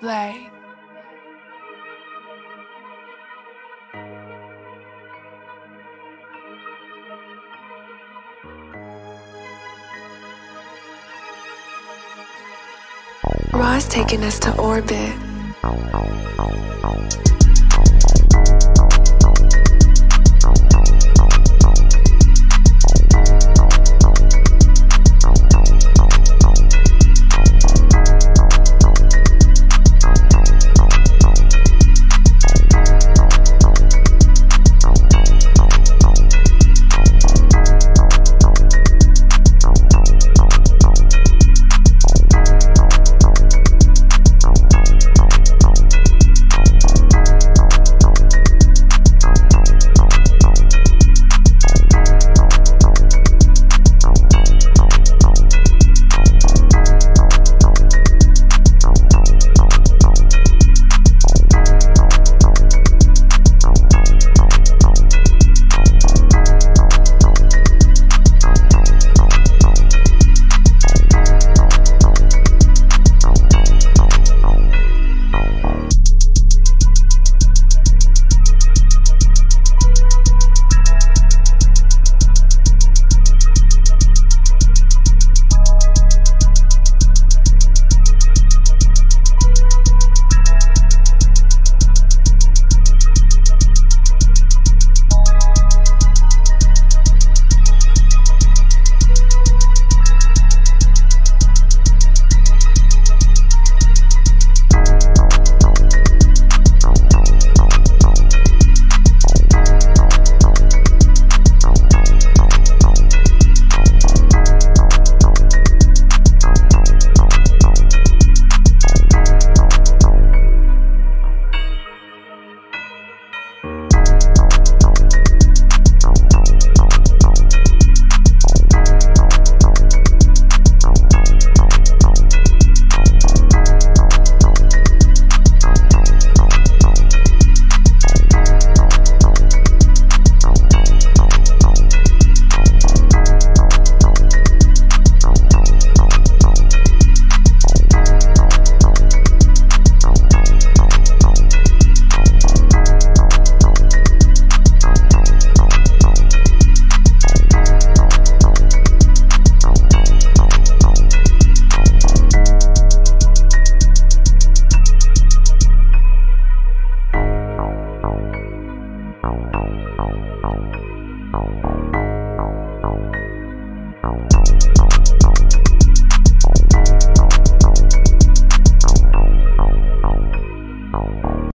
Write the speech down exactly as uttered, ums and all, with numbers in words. blade. Ra's taking us to orbit.